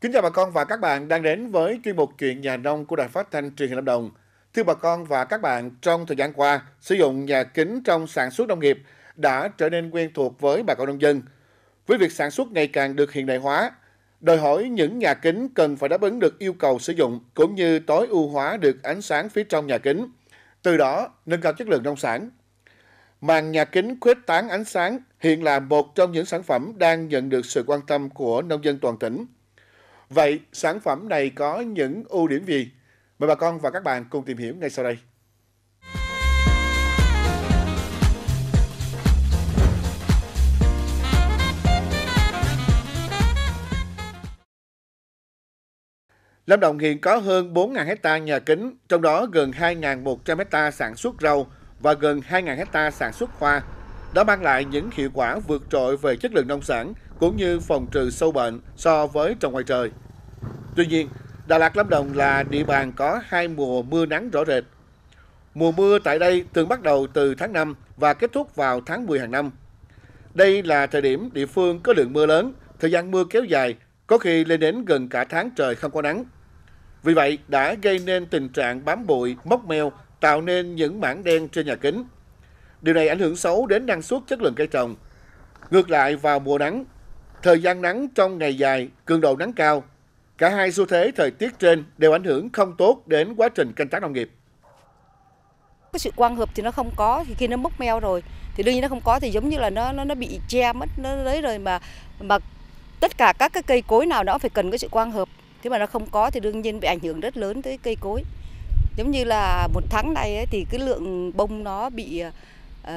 Kính chào bà con và các bạn đang đến với chuyên mục Chuyện Nhà Nông của Đài Phát Thanh Truyền hình Lâm Đồng. Thưa bà con và các bạn, trong thời gian qua, sử dụng nhà kính trong sản xuất nông nghiệp đã trở nên quen thuộc với bà con nông dân. Với việc sản xuất ngày càng được hiện đại hóa, đòi hỏi những nhà kính cần phải đáp ứng được yêu cầu sử dụng cũng như tối ưu hóa được ánh sáng phía trong nhà kính, từ đó nâng cao chất lượng nông sản. Màn nhà kính khuếch tán ánh sáng hiện là một trong những sản phẩm đang nhận được sự quan tâm của nông dân toàn tỉnh. Vậy sản phẩm này có những ưu điểm gì? Mời bà con và các bạn cùng tìm hiểu ngay sau đây. Lâm Đồng hiện có hơn 4.000 hectare nhà kính, trong đó gần 2.100 hectare sản xuất rau và gần 2.000 hectare sản xuất hoa. Đã mang lại những hiệu quả vượt trội về chất lượng nông sản cũng như phòng trừ sâu bệnh so với trồng ngoài trời. Tuy nhiên, Đà Lạt Lâm Đồng là địa bàn có hai mùa mưa nắng rõ rệt. Mùa mưa tại đây thường bắt đầu từ tháng 5 và kết thúc vào tháng 10 hàng năm. Đây là thời điểm địa phương có lượng mưa lớn, thời gian mưa kéo dài, có khi lên đến gần cả tháng trời không có nắng. Vì vậy, đã gây nên tình trạng bám bụi, mốc meo, tạo nên những mảng đen trên nhà kính. Điều này ảnh hưởng xấu đến năng suất chất lượng cây trồng. Ngược lại, vào mùa nắng, thời gian nắng trong ngày dài, cường độ nắng cao, cả hai xu thế thời tiết trên đều ảnh hưởng không tốt đến quá trình canh tác nông nghiệp. Cái sự quang hợp thì nó không có, thì khi nó mốc meo rồi thì đương nhiên nó không có, thì giống như là nó bị che mất, nó đấy rồi mà tất cả các cái cây cối nào nó phải cần cái sự quang hợp, thế mà nó không có thì đương nhiên bị ảnh hưởng rất lớn tới cây cối. Giống như là một tháng này ấy, thì cái lượng bông nó bị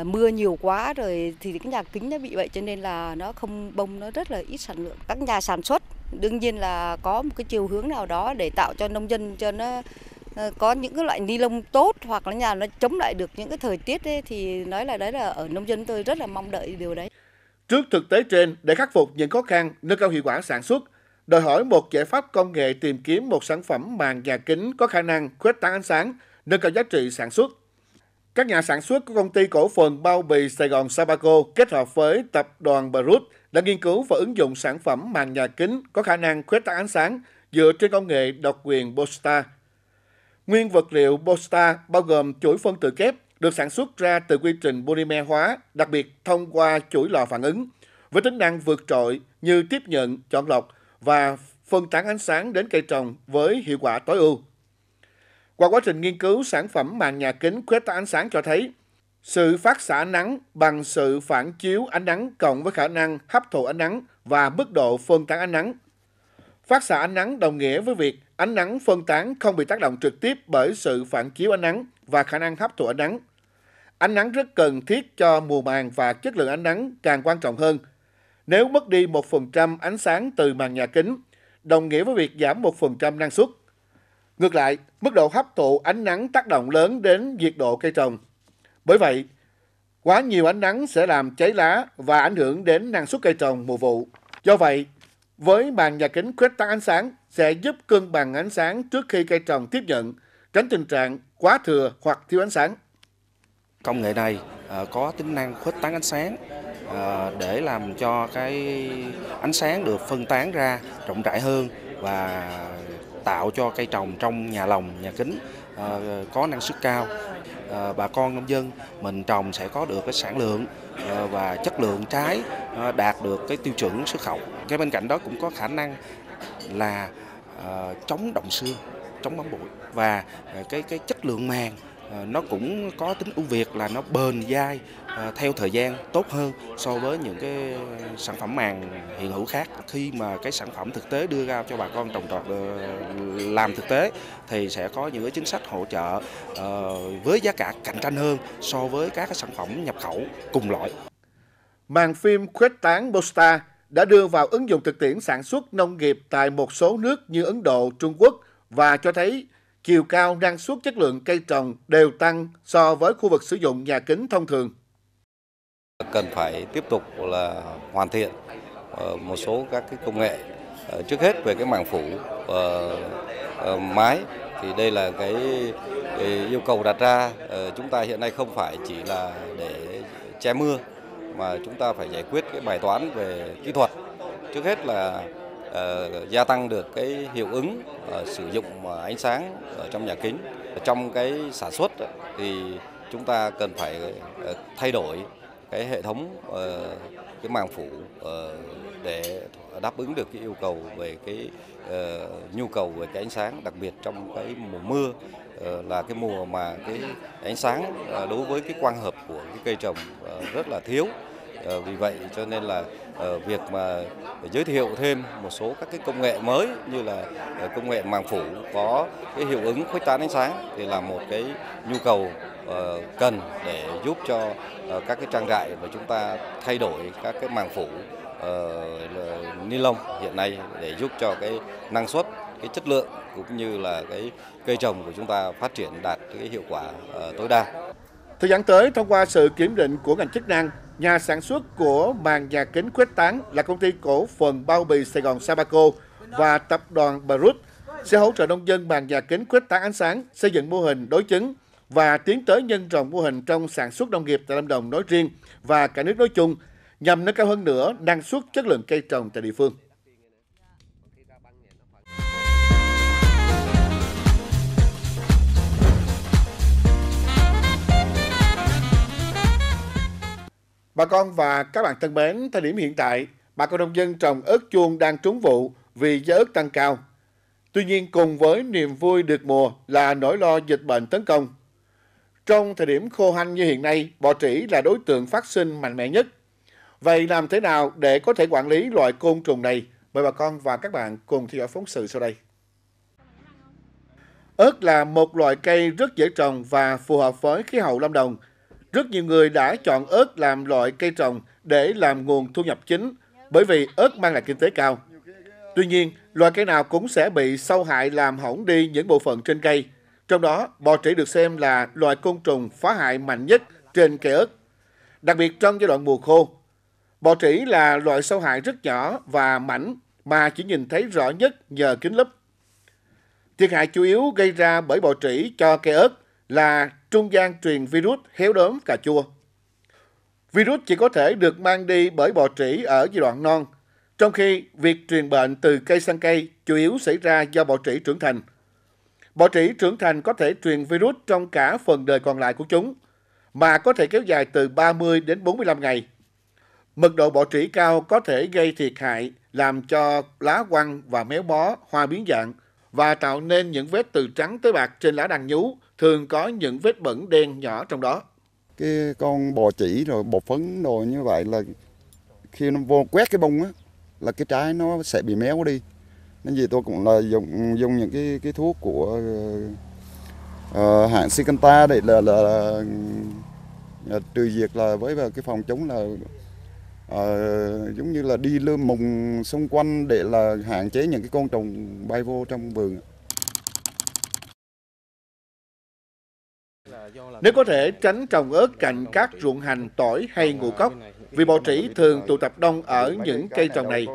mưa nhiều quá rồi thì cái nhà kính nó bị vậy, cho nên là nó không bông, nó rất là ít sản lượng. Các nhà sản xuất đương nhiên là có một cái chiều hướng nào đó để tạo cho nông dân cho nó có những cái loại ni lông tốt, hoặc là nhà nó chống lại được những cái thời tiết ấy, thì nói là đấy là ở nông dân tôi rất là mong đợi điều đấy. Trước thực tế trên, để khắc phục những khó khăn nâng cao hiệu quả sản xuất, đòi hỏi một giải pháp công nghệ tìm kiếm một sản phẩm màn nhà kính có khả năng khuếch tán ánh sáng, nâng cao giá trị sản xuất. Các nhà sản xuất của công ty cổ phần bao bì Sài Gòn Sabaco kết hợp với tập đoàn Barut đã nghiên cứu và ứng dụng sản phẩm màn nhà kính có khả năng khuếch tán ánh sáng dựa trên công nghệ độc quyền Bostar. Nguyên vật liệu Bostar bao gồm chuỗi phân tử kép được sản xuất ra từ quy trình polymer hóa, đặc biệt thông qua chuỗi lò phản ứng, với tính năng vượt trội như tiếp nhận, chọn lọc và phân tán ánh sáng đến cây trồng với hiệu quả tối ưu. Qua quá trình nghiên cứu, sản phẩm màn nhà kính khuếch tán ánh sáng cho thấy sự phát xạ nắng bằng sự phản chiếu ánh nắng cộng với khả năng hấp thụ ánh nắng và mức độ phân tán ánh nắng. Phát xạ ánh nắng đồng nghĩa với việc ánh nắng phân tán không bị tác động trực tiếp bởi sự phản chiếu ánh nắng và khả năng hấp thụ ánh nắng. Ánh nắng rất cần thiết cho mùa màng và chất lượng ánh nắng càng quan trọng hơn. Nếu mất đi 1% ánh sáng từ màn nhà kính, đồng nghĩa với việc giảm 1% năng suất. Ngược lại, mức độ hấp thụ ánh nắng tác động lớn đến nhiệt độ cây trồng. Bởi vậy, quá nhiều ánh nắng sẽ làm cháy lá và ảnh hưởng đến năng suất cây trồng mùa vụ. Do vậy, với màn nhà kính khuếch tán ánh sáng sẽ giúp cân bằng ánh sáng trước khi cây trồng tiếp nhận, tránh tình trạng quá thừa hoặc thiếu ánh sáng. Công nghệ này có tính năng khuếch tán ánh sáng để làm cho cái ánh sáng được phân tán ra rộng rãi hơn và tạo cho cây trồng trong nhà lồng, nhà kính có năng suất cao. Bà con nông dân mình trồng sẽ có được cái sản lượng và chất lượng trái đạt được cái tiêu chuẩn xuất khẩu. Cái bên cạnh đó cũng có khả năng là chống động sương, chống bám bụi, và cái chất lượng màng nó cũng có tính ưu việt là nó bền dai theo thời gian tốt hơn so với những cái sản phẩm màng hiện hữu khác. Khi mà cái sản phẩm thực tế đưa ra cho bà con trồng trọt làm thực tế thì sẽ có những cái chính sách hỗ trợ với giá cả cạnh tranh hơn so với các cái sản phẩm nhập khẩu cùng loại. Màn phim khuếch tán Bostar đã đưa vào ứng dụng thực tiễn sản xuất nông nghiệp tại một số nước như Ấn Độ, Trung Quốc và cho thấy chiều cao, năng suất, chất lượng cây trồng đều tăng so với khu vực sử dụng nhà kính thông thường. Cần phải tiếp tục là hoàn thiện một số các cái công nghệ, trước hết về cái màng phủ mái, thì đây là cái yêu cầu đặt ra. Chúng ta hiện nay không phải chỉ là để che mưa mà chúng ta phải giải quyết cái bài toán về kỹ thuật. Trước hết là gia tăng được cái hiệu ứng sử dụng ánh sáng ở trong nhà kính. Trong cái sản xuất thì chúng ta cần phải thay đổi cái hệ thống cái màng phủ để đáp ứng được cái yêu cầu về cái nhu cầu về cái ánh sáng, đặc biệt trong cái mùa mưa là cái mùa mà cái ánh sáng đối với cái quang hợp của cái cây trồng rất là thiếu. Vì vậy cho nên là việc mà giới thiệu thêm một số các cái công nghệ mới như là công nghệ màng phủ có cái hiệu ứng khuếch tán ánh sáng thì là một cái nhu cầu cần để giúp cho các cái trang trại và chúng ta thay đổi các cái màng phủ ni lông hiện nay để giúp cho cái năng suất, cái chất lượng cũng như là cái cây trồng của chúng ta phát triển đạt cái hiệu quả tối đa. Thời gian tới, thông qua sự kiểm định của ngành chức năng, nhà sản xuất của màng nhà kính khuếch tán là công ty cổ phần bao bì Sài Gòn Sabaco và tập đoàn Barut sẽ hỗ trợ nông dân màng nhà kính khuếch tán ánh sáng, xây dựng mô hình đối chứng và tiến tới nhân rộng mô hình trong sản xuất nông nghiệp tại Lâm Đồng nói riêng và cả nước nói chung, nhằm nâng cao hơn nữa năng suất, chất lượng cây trồng tại địa phương. Bà con và các bạn thân mến, thời điểm hiện tại, bà con nông dân trồng ớt chuông đang trúng vụ vì giá ớt tăng cao. Tuy nhiên, cùng với niềm vui được mùa là nỗi lo dịch bệnh tấn công. Trong thời điểm khô hanh như hiện nay, bọ trĩ là đối tượng phát sinh mạnh mẽ nhất. Vậy làm thế nào để có thể quản lý loại côn trùng này? Mời bà con và các bạn cùng theo dõi phóng sự sau đây. Ớt là một loại cây rất dễ trồng và phù hợp với khí hậu Lâm Đồng. Rất nhiều người đã chọn ớt làm loại cây trồng để làm nguồn thu nhập chính bởi vì ớt mang lại kinh tế cao. Tuy nhiên, loài cây nào cũng sẽ bị sâu hại làm hỏng đi những bộ phận trên cây. Trong đó, bọ trĩ được xem là loài côn trùng phá hại mạnh nhất trên cây ớt, đặc biệt trong giai đoạn mùa khô. Bọ trĩ là loại sâu hại rất nhỏ và mảnh mà chỉ nhìn thấy rõ nhất nhờ kính lúp. Thiệt hại chủ yếu gây ra bởi bọ trĩ cho cây ớt là trung gian truyền virus héo đốm cà chua. Virus chỉ có thể được mang đi bởi bọ trĩ ở giai đoạn non, trong khi việc truyền bệnh từ cây sang cây chủ yếu xảy ra do bọ trĩ trưởng thành. Bọ trĩ trưởng thành có thể truyền virus trong cả phần đời còn lại của chúng, mà có thể kéo dài từ 30 đến 45 ngày. Mật độ bọ trĩ cao có thể gây thiệt hại, làm cho lá quăng và méo mó, hoa biến dạng và tạo nên những vết từ trắng tới bạc trên lá đang nhú, thường có những vết bẩn đen nhỏ trong đó. Cái con bọ trĩ rồi bột phấn rồi như vậy là khi nó vô quét cái bông á là cái trái nó sẽ bị méo đi. Nên vì tôi cũng là dùng những cái thuốc của hãng Syngenta để là trừ diệt là với cái phòng chống là giống như là đi lơ mùng xung quanh để là hạn chế những cái con trùng bay vô trong vườn. Nếu có thể tránh trồng ớt cạnh các ruộng hành, tỏi hay ngũ cốc, vì bọ trĩ thường tụ tập đông ở những cây trồng này.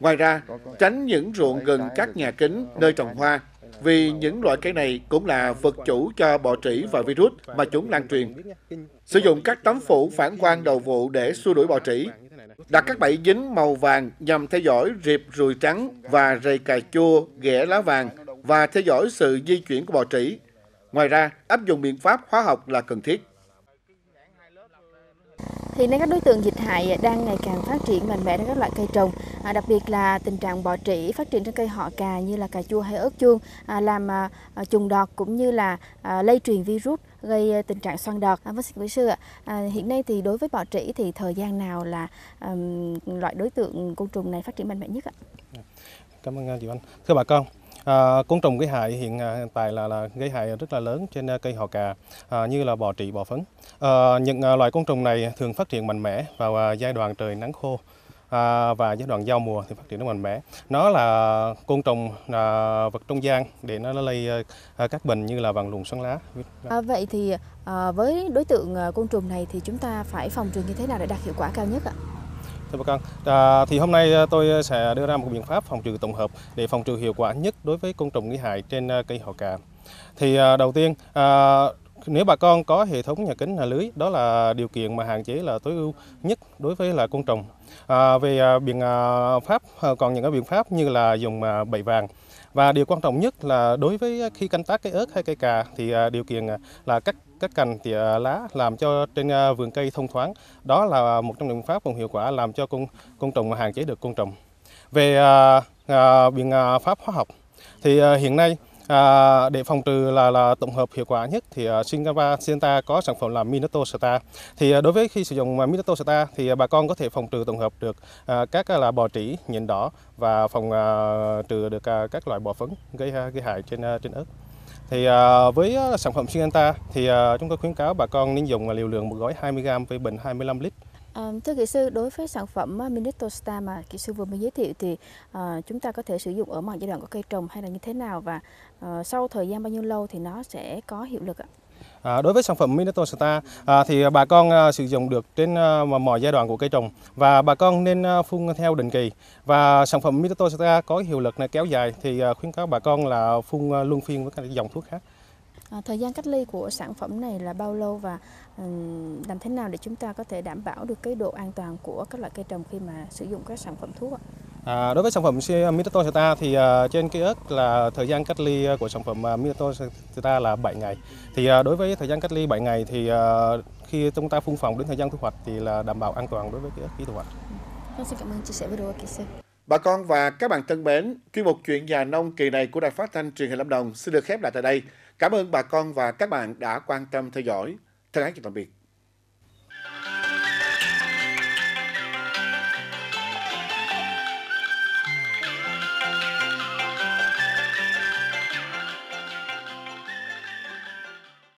Ngoài ra, tránh những ruộng gần các nhà kính, nơi trồng hoa, vì những loại cây này cũng là vật chủ cho bọ trĩ và virus mà chúng lan truyền. Sử dụng các tấm phủ phản quang đầu vụ để xua đuổi bọ trĩ. Đặt các bẫy dính màu vàng nhằm theo dõi riệp ruồi trắng và rầy cà chua, ghẻ lá vàng và theo dõi sự di chuyển của bọ trĩ. Ngoài ra, áp dụng biện pháp hóa học là cần thiết. Hiện nay các đối tượng dịch hại đang ngày càng phát triển mạnh mẽ đến các loại cây trồng, đặc biệt là tình trạng bọ trĩ phát triển trên cây họ cà như là cà chua hay ớt chuông, làm trùng đọt cũng như là lây truyền virus gây tình trạng xoăn đọt. Với sư ạ, hiện nay thì đối với bọ trĩ thì thời gian nào là loại đối tượng côn trùng này phát triển mạnh mẽ nhất ạ? Cảm ơn chị Anh. Thưa bà con, côn trùng gây hại hiện tại là gây hại rất là lớn trên cây họ cà như là bọ trĩ, bọ phấn. Những loài côn trùng này thường phát triển mạnh mẽ vào giai đoạn trời nắng khô và giai đoạn giao mùa thì phát triển rất mạnh mẽ. Nó là côn trùng vật trung gian để nó lây các bệnh như là vàng lùn xoắn lá. Vậy thì với đối tượng côn trùng này thì chúng ta phải phòng trừ như thế nào để đạt hiệu quả cao nhất ạ? Thì hôm nay tôi sẽ đưa ra một biện pháp phòng trừ tổng hợp để phòng trừ hiệu quả nhất đối với côn trùng gây hại trên cây họ cà. Thì đầu tiên, nếu bà con có hệ thống nhà kính, nhà lưới, đó là điều kiện mà hạn chế là tối ưu nhất đối với loại côn trùng. Về biện pháp còn những cái biện pháp như là dùng bẫy vàng. Và điều quan trọng nhất là đối với khi canh tác cây ớt hay cây cà thì điều kiện là cắt cành tỉa lá làm cho trên vườn cây thông thoáng. Đó là một trong những biện pháp còn hiệu quả làm cho côn trùng, hạn chế được côn trùng. Về biện pháp hóa học thì hiện nay để phòng trừ là tổng hợp hiệu quả nhất thì Syngenta có sản phẩm là Minotostat. Thì đối với khi sử dụng Minotostat thì bà con có thể phòng trừ tổng hợp được các là bọ trĩ, nhện đỏ và phòng trừ được các loại bọ phấn gây hại trên ớt. Thì với sản phẩm Syngenta thì chúng tôi khuyến cáo bà con nên dùng liều lượng một gói 20g với bình 25 lít. Thưa kỹ sư, đối với sản phẩm Minotostat mà kỹ sư vừa mới giới thiệu thì chúng ta có thể sử dụng ở mọi giai đoạn của cây trồng hay là như thế nào, và sau thời gian bao nhiêu lâu thì nó sẽ có hiệu lực ạ? Đối với sản phẩm Minotostat thì bà con sử dụng được trên mọi giai đoạn của cây trồng và bà con nên phun theo định kỳ, và sản phẩm Minotostat có hiệu lực kéo dài thì khuyến cáo bà con là phun luân phiên với các dòng thuốc khác. Thời gian cách ly của sản phẩm này là bao lâu, và làm thế nào để chúng ta có thể đảm bảo được cái độ an toàn của các loại cây trồng khi mà sử dụng các sản phẩm thuốc ạ? Đối với sản phẩm Miratoceta thì trên cây ớt là thời gian cách ly của sản phẩm Miratoceta là 7 ngày. Thì đối với thời gian cách ly 7 ngày thì khi chúng ta phun phòng đến thời gian thu hoạch thì là đảm bảo an toàn đối với cây ớt khi thu hoạch. Xin cảm ơn chia sẻ video của kỹ sư. Bà con và các bạn thân mến, chuyên mục Chuyện nhà nông kỳ này của Đài Phát thanh Truyền hình Lâm Đồng xin được khép lại tại đây. Cảm ơn bà con và các bạn đã quan tâm theo dõi. Thân ái chào tạm biệt.